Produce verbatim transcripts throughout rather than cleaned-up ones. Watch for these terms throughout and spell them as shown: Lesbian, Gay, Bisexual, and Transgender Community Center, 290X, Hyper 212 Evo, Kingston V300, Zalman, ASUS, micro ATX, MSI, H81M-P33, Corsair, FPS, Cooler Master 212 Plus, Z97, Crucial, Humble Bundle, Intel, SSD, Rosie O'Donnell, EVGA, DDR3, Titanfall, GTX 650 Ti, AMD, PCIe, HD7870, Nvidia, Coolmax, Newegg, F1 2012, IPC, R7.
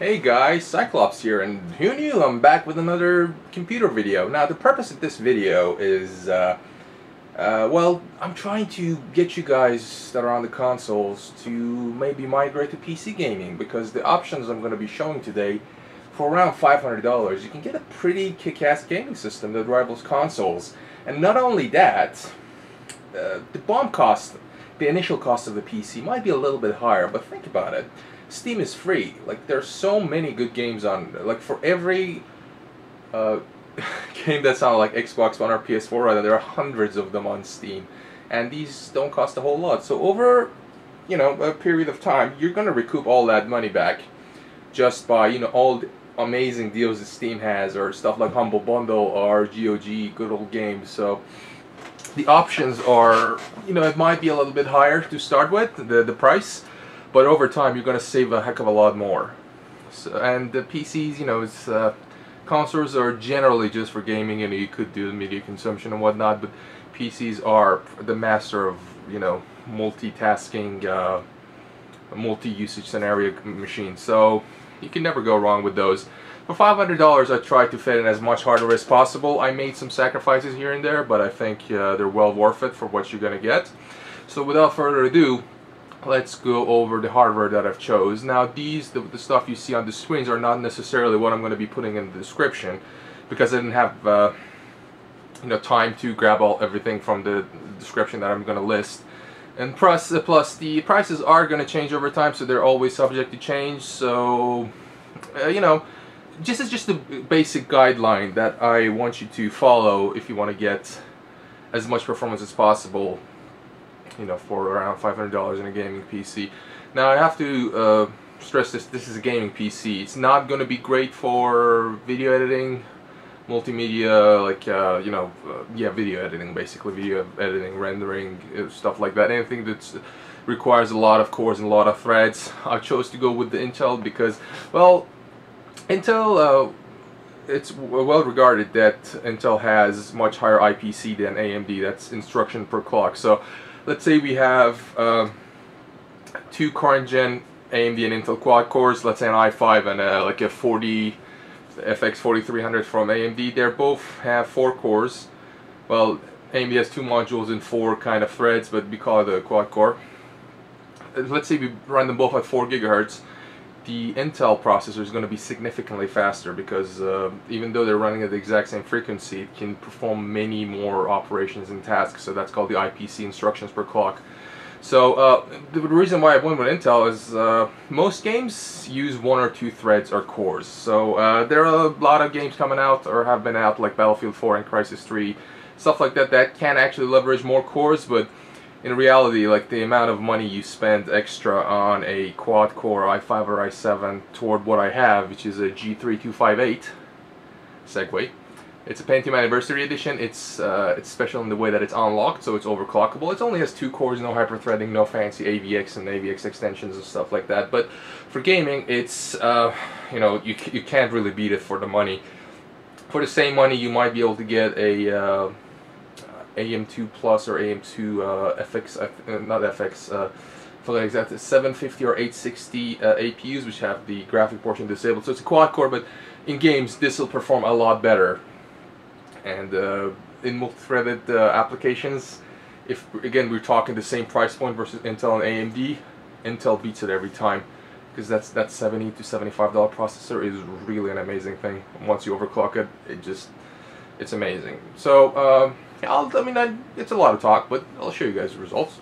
Hey guys, Cyclops here, and who knew I'm back with another computer video. Now the purpose of this video is, uh, uh, well, I'm trying to get you guys that are on the consoles to maybe migrate to P C gaming, because the options I'm going to be showing today, for around five hundred dollars, you can get a pretty kick-ass gaming system that rivals consoles. And not only that, uh, the bomb cost, the initial cost of the P C might be a little bit higher, but think about it. Steam is free. Like, there's so many good games on. Like, for every uh, game that's on like Xbox One or P S four, rather, there are hundreds of them on Steam, and these don't cost a whole lot. So over, you know, a period of time, you're gonna recoup all that money back just by, you know, all the amazing deals that Steam has, or stuff like Humble Bundle or G O G, good old games. So the options are, you know, it might be a little bit higher to start with, the the price. But over time, you're going to save a heck of a lot more. So, and the P Cs, you know, it's, uh, consoles are generally just for gaming, and you, know, you could do media consumption and whatnot. But P Cs are the master of, you know, multitasking, uh, multi-usage scenario machines. So you can never go wrong with those. For five hundred dollars, I tried to fit in as much hardware as possible. I made some sacrifices here and there, but I think uh, they're well worth it for what you're going to get. So without further ado, let's go over the hardware that I've chose. Now these, the, the stuff you see on the screens are not necessarily what I'm going to be putting in the description, because I didn't have uh, you know, time to grab all everything from the description that I'm going to list. And plus, uh, plus the prices are going to change over time, so they're always subject to change. So uh, you know, this is just the basic guideline that I want you to follow if you want to get as much performance as possible, you know, for around five hundred dollars in a gaming P C. Now I have to uh, stress this, this is a gaming P C. It's not going to be great for video editing, multimedia, like, uh, you know, uh, yeah, video editing, basically, video editing, rendering, uh, stuff like that. Anything that uh, requires a lot of cores and a lot of threads. I chose to go with the Intel because, well, Intel, uh, it's well regarded that Intel has much higher I P C than A M D, that's instruction per clock. So let's say we have uh, two current gen A M D and Intel quad cores, let's say an i five and a, like a forty F X forty-three hundred from A M D. They both have four cores. Well, A M D has two modules and four kind of threads, but we call it a quad core. Let's say we run them both at four gigahertz. The Intel processor is going to be significantly faster because uh, even though they're running at the exact same frequency, it can perform many more operations and tasks. So that's called the I P C, instructions per clock. So uh, the reason why I went with Intel is uh, most games use one or two threads or cores. So uh, there are a lot of games coming out or have been out, like Battlefield four and Crysis three, stuff like that, that can actually leverage more cores. But in reality, like, the amount of money you spend extra on a quad core i five or i seven toward what I have, which is a G thirty-two fifty-eight, segue. It's a Pentium Anniversary Edition. It's uh, it's special in the way that it's unlocked, so it's overclockable. It only has two cores, no hyper-threading, no fancy A V X and A V X extensions and stuff like that. But for gaming, it's uh, you know, you you can't really beat it for the money. For the same money, you might be able to get a uh, A M two plus or A M two uh, F X, uh, not F X, uh, for the exact seven fifty or eight sixty uh, A P Us, which have the graphic portion disabled. So it's a quad core, but in games this will perform a lot better. And uh, in multi-threaded uh, applications, if again we're talking the same price point versus Intel and A M D, Intel beats it every time, because that's that seventy to seventy-five dollar processor is really an amazing thing. Once you overclock it, it just, it's amazing. So. Um, I'll, I mean, I, it's a lot of talk, but I'll show you guys the results.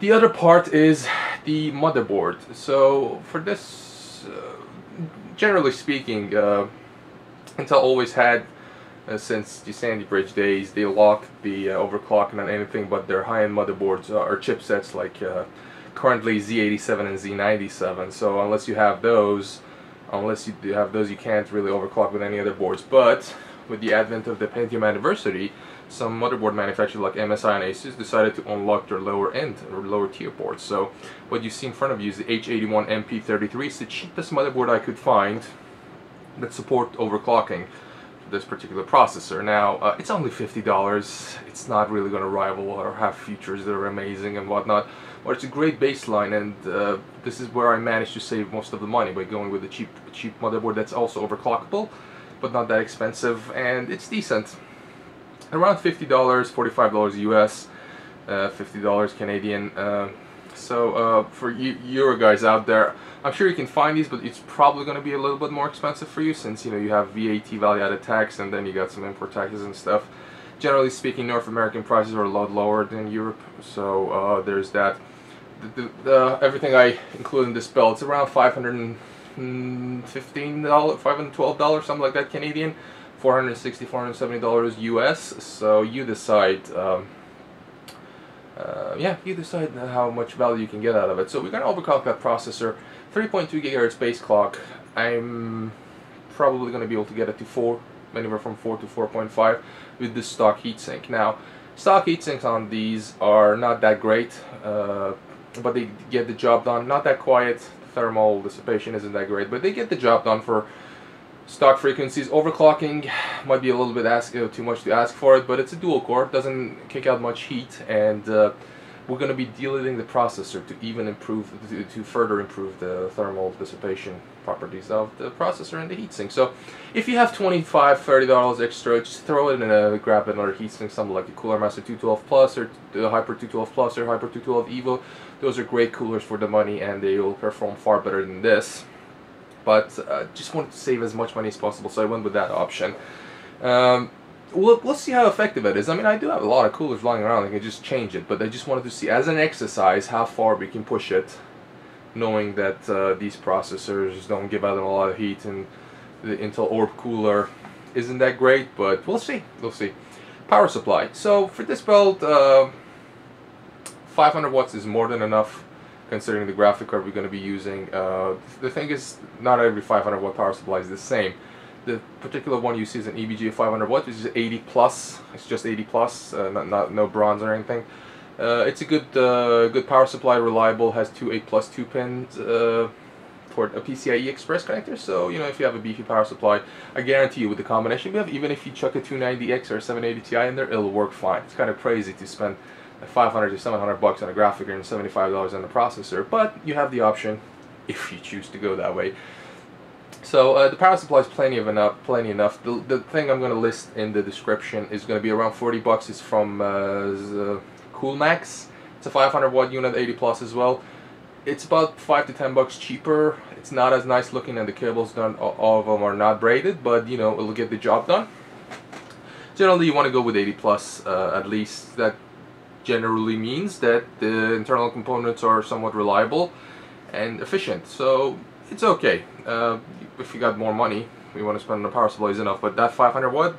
The other part is the motherboard. So for this, uh, generally speaking, uh, Intel always had, uh, since the Sandy Bridge days, they locked the uh, overclocking on anything but their high-end motherboards uh, or chipsets, like uh, currently Z eighty-seven and Z ninety-seven. So unless you have those, unless you have those, you can't really overclock with any other boards. But with the advent of the Pentium Anniversary, some motherboard manufacturers like M S I and ASUS decided to unlock their lower end or lower tier boards. So what you see in front of you is the H eighty-one M P thirty-three. It's the cheapest motherboard I could find that support overclocking. this particular processor. Now, uh, it's only fifty dollars. It's not really going to rival or have features that are amazing and whatnot, but it's a great baseline, and uh, this is where I managed to save most of the money by going with a cheap, cheap motherboard that's also overclockable, but not that expensive, and it's decent. Around fifty dollars, forty-five dollars U S, uh, fifty dollars Canadian. Uh, so uh, for you Euro guys out there, I'm sure you can find these, but it's probably going to be a little bit more expensive for you, since, you know, you have V A T, value added tax, and then you got some import taxes and stuff. Generally speaking, North American prices are a lot lower than Europe, so uh, there's that. The, the, the, everything I include in this bill, it's around five hundred fifteen dollars, five hundred twelve dollars, something like that Canadian, four hundred sixty dollars, four hundred seventy dollars U S, so you decide. Um, Uh, yeah, you decide how much value you can get out of it. So we're going to overclock that processor. three point two gigahertz base clock. I'm probably going to be able to get it to four, anywhere from four to four point five with the stock heatsink. Now, stock heatsinks on these are not that great, uh, but they get the job done. Not that quiet. Thermal dissipation isn't that great, but they get the job done for stock frequencies. Overclocking might be a little bit ask, uh, too much to ask for it, but it's a dual core, doesn't kick out much heat, and uh, we're going to be deleting the processor to even improve, to, to further improve the thermal dissipation properties of the processor and the heatsink. So if you have twenty-five dollars, thirty dollars extra, just throw it in a, grab another heatsink, something like the Cooler Master two twelve Plus or the Hyper two twelve Plus or Hyper two twelve Evo. Those are great coolers for the money, and they will perform far better than this. But uh, just wanted to save as much money as possible, so I went with that option. Um, we'll, we'll see how effective it is. I mean, I do have a lot of coolers lying around. I can just change it, but I just wanted to see as an exercise how far we can push it, knowing that uh, these processors don't give out a lot of heat, and the Intel Orb cooler isn't that great, but we'll see. We'll see. Power supply. So for this build, uh, five hundred watts is more than enough, considering the graphic card we're going to be using. Uh, the thing is, not every five hundred watt power supply is the same. The particular one you see is an E V G A five hundred watt, which is eighty plus. It's just eighty plus, uh, not, not no bronze or anything. Uh, it's a good uh, good power supply, reliable. Has two eight plus two pins uh, for a P C I E Express connector. So you know, if you have a beefy power supply, I guarantee you with the combination we have, even if you chuck a two ninety X or a seven eighty T I in there, it'll work fine. It's kind of crazy to spend five hundred to seven hundred bucks on a graphic card and seventy-five dollars on the processor, but you have the option if you choose to go that way. So uh, the power supply is plenty of enough. Plenty enough. The, the thing I'm going to list in the description is going to be around forty bucks. It's from uh, Coolmax. It's a five hundred watt unit, eighty plus as well. It's about five to ten bucks cheaper. It's not as nice looking, and the cables done. All of them are not braided, but you know, it'll get the job done. Generally, you want to go with eighty plus uh, at least. That generally means that the internal components are somewhat reliable and efficient, so it's okay. Uh, if you got more money we want to spend on the power supply is enough, but that five hundred watt,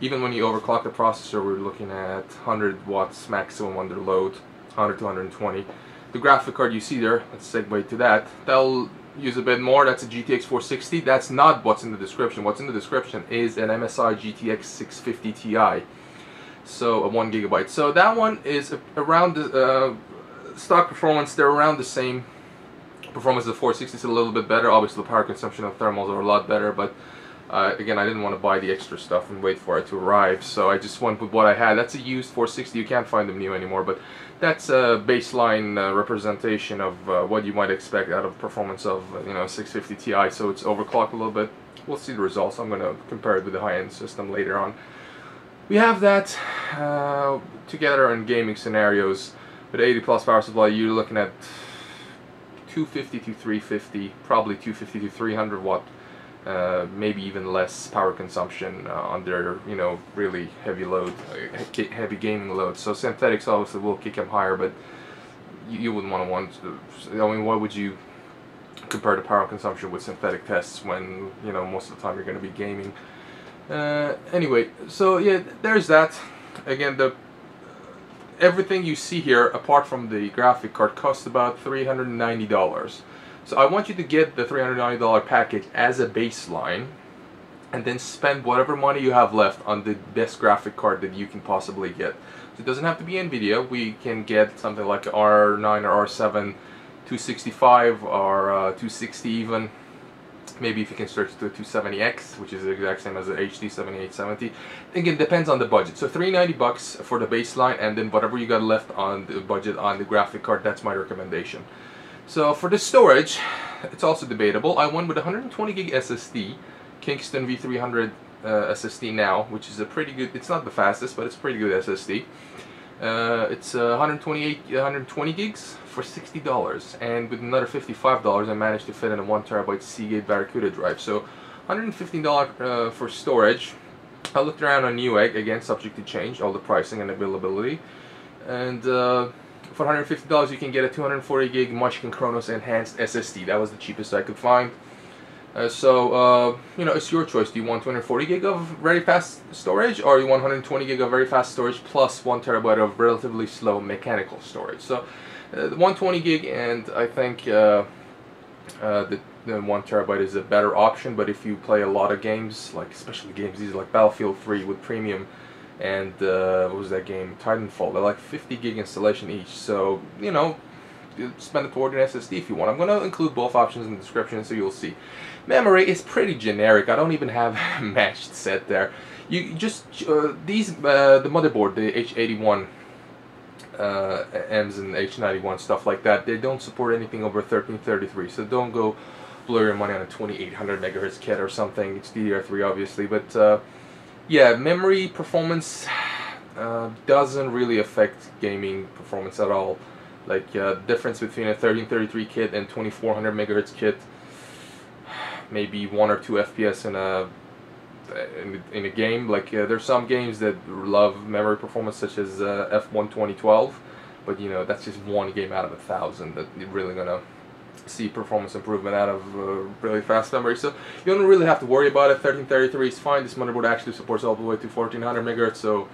even when you overclock the processor, we're looking at one hundred watts maximum under load, one hundred to one hundred twenty. The graphic card you see there, let's segue to that, that'll use a bit more. That's a G T X four sixty. That's not what's in the description. What's in the description is an M S I G T X six fifty T I. So a one gigabyte. So that one is around the uh, stock performance. They're around the same performance as the four sixty. It's a little bit better. Obviously, the power consumption and thermals are a lot better. But uh, again, I didn't want to buy the extra stuff and wait for it to arrive. So I just went with what I had. That's a used four sixty. You can't find them new anymore. But that's a baseline uh, representation of uh, what you might expect out of performance of you know six fifty T I. So it's overclocked a little bit. We'll see the results. I'm going to compare it with the high-end system later on. We have that uh, together in gaming scenarios. With eighty plus power supply, you're looking at two fifty to three fifty, probably two fifty to three hundred watt, uh, maybe even less power consumption uh, under you know really heavy load, uh, heavy gaming load. So synthetics obviously will kick them higher, but you, you wouldn't want to want. I mean, why would you compare the power consumption with synthetic tests when you know most of the time you're going to be gaming? Uh, anyway, so yeah, there's that. Again, the uh, everything you see here, apart from the graphic card, costs about three hundred ninety dollars. So I want you to get the three hundred ninety dollar package as a baseline, and then spend whatever money you have left on the best graphic card that you can possibly get. So it doesn't have to be Nvidia. We can get something like R nine or R seven, two sixty-five or uh, two sixty even. Maybe if you can search the two seventy X, which is the exact same as the H D seventy-eight seventy. Again, depends on the budget. So three ninety bucks for the baseline, and then whatever you got left on the budget on the graphic card, that's my recommendation. So for the storage, it's also debatable. I went with one hundred twenty gig S S D, Kingston V three hundred uh, S S D now, which is a pretty good, it's not the fastest, but it's a pretty good S S D. Uh, it's uh, one twenty-eight, one twenty gigs for sixty dollars, and with another fifty-five dollars I managed to fit in a one terabyte Seagate Barracuda drive. So one hundred fifteen dollars uh, for storage. I looked around on Newegg, again subject to change, all the pricing and availability, and uh, for one hundred fifty dollars you can get a two forty gig Mushkin Kronos Enhanced S S D. That was the cheapest I could find. Uh, so, uh, you know, it's your choice. Do you want two forty gig of very fast storage, or you want one twenty gig of very fast storage plus one terabyte of relatively slow mechanical storage? So, uh, the one twenty gig, and I think uh, uh, the, the one terabyte is a better option. But if you play a lot of games, like especially games these like Battlefield three with premium, and uh, what was that game, Titanfall? They're like fifty gig installation each. So, you know, spend it toward an S S D if you want. I'm going to include both options in the description so you'll see. Memory is pretty generic. I don't even have a matched set there. You just uh, these uh, the motherboard, the H eighty-one uh, M's and H ninety-one, stuff like that, they don't support anything over thirteen thirty-three, so don't go blow your money on a twenty-eight hundred megahertz kit or something. It's D D R three obviously, but uh, yeah, memory performance uh, doesn't really affect gaming performance at all. Like uh, difference between a thirteen thirty-three kit and twenty-four hundred megahertz kit, maybe one or two F P S in a in, in a game. Like uh, there's some games that love memory performance, such as uh, F one twenty twelve, but you know, that's just one game out of a thousand that you're really gonna see performance improvement out of uh, really fast memory. So you don't really have to worry about it. thirteen thirty-three is fine. This motherboard actually supports all the way to fourteen hundred megahertz, so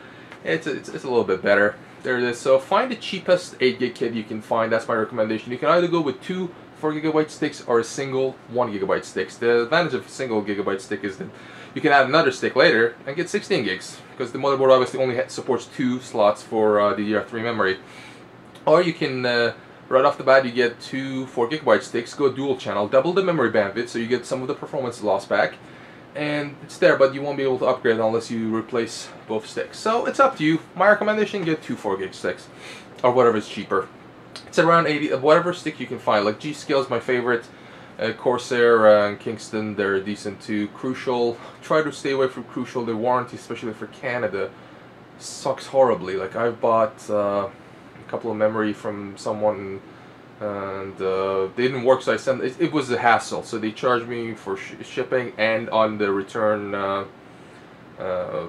it's a, it's, it's a little bit better. There it is. So find the cheapest eight gig kit you can find. That's my recommendation. You can either go with two four gigabyte sticks or a single one gigabyte sticks. The advantage of a single gigabyte stick is that you can add another stick later and get sixteen gigs, because the motherboard obviously only supports two slots for uh, D D R three memory. Or you can, uh, right off the bat, you get two four gigabyte sticks, go dual channel, double the memory bandwidth, so you get some of the performance loss back. And it's there, but you won't be able to upgrade unless you replace both sticks. So it's up to you. My recommendation, get two four gig sticks or whatever is cheaper. It's around eighty, whatever stick you can find. Like G-Scale is my favorite, uh, Corsair uh, and Kingston, they're decent too. Crucial, try to stay away from Crucial. Their warranty, especially for Canada, sucks horribly. Like I've bought uh, a couple of memory from someone, and uh, they didn't work, so I sent it, it was a hassle. So they charged me for sh shipping and on the return uh, uh,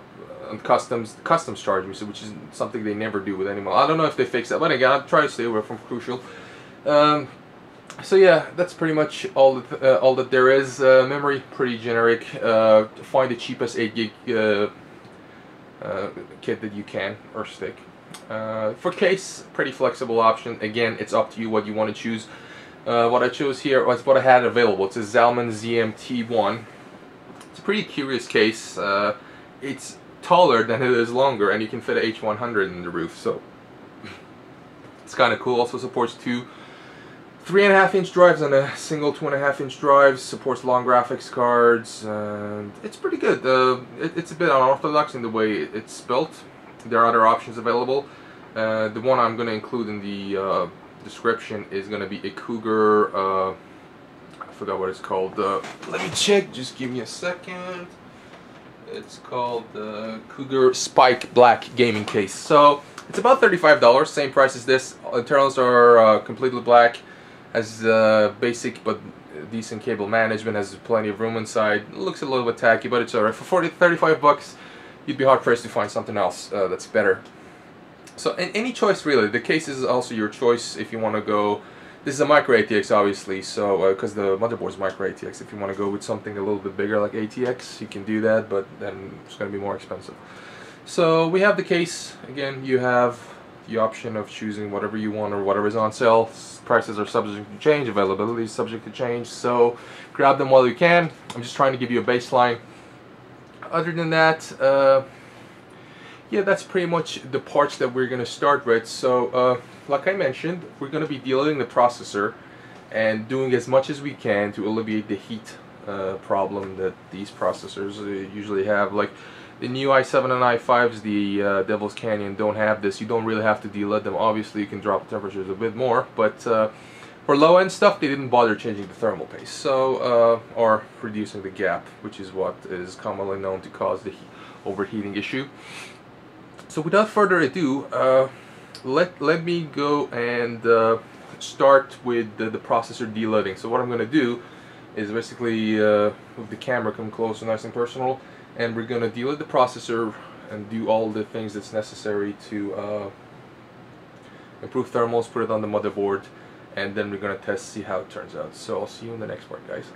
on customs customs charged me, so which is something they never do with anyone. I don't know if they fix that, but again, I'm trying to stay away from Crucial. Um, so yeah, that's pretty much all that, uh, all that there is. Uh, memory, pretty generic. Uh, find the cheapest eight gig uh, uh, kit that you can, or stick. Uh, for case, pretty flexible option. Again, it's up to you what you want to choose. Uh, what I chose here was what I had available. It's a Zalman Z M T one. It's a pretty curious case. Uh, it's taller than it is longer, and you can fit an H one hundred in the roof, so it's kind of cool. Also supports two three and a half inch drives and a single two and a half inch drives. Supports long graphics cards, and it's pretty good. Uh, it, it's a bit unorthodox in the way it's built. There are other options available. Uh, the one I'm going to include in the uh, description is going to be a Cougar, uh, I forgot what it's called, uh, let me check, just give me a second. It's called the uh, Cougar Spike Black Gaming Case. So it's about thirty-five dollars, same price as this. Internals are uh, completely black, has uh, basic but decent cable management, has plenty of room inside. It looks a little bit tacky, but it's alright. For forty, thirty-five bucks, you'd be hard pressed to find something else uh, that's better. So in, any choice really. The case is also your choice if you want to go. This is a micro A T X obviously, so because uh, the motherboard's micro A T X. If you want to go with something a little bit bigger like A T X, you can do that, but then it's going to be more expensive. So we have the case. Again, you have the option of choosing whatever you want or whatever is on sale. Prices are subject to change. Availability is subject to change. So grab them while you can. I'm just trying to give you a baseline. Other than that, uh, yeah, that's pretty much the parts that we're going to start with. So, uh, like I mentioned, we're going to be delaying the processor and doing as much as we can to alleviate the heat uh, problem that these processors uh, usually have. Like the new i seven and i fives, the uh, Devil's Canyon, don't have this. You don't really have to de-lead them. Obviously you can drop the temperatures a bit more, but uh, for low-end stuff they didn't bother changing the thermal paste, so uh, or reducing the gap, which is what is commonly known to cause the overheating issue. So without further ado, uh, let, let me go and uh, start with the, the processor de-leading. So what I'm going to do is basically uh, move the camera, come closer, nice and personal, and we're going to de-lead the processor and do all the things that's necessary to uh, improve thermals, put it on the motherboard, and then we're going to test, see how it turns out. So I'll see you in the next part, guys.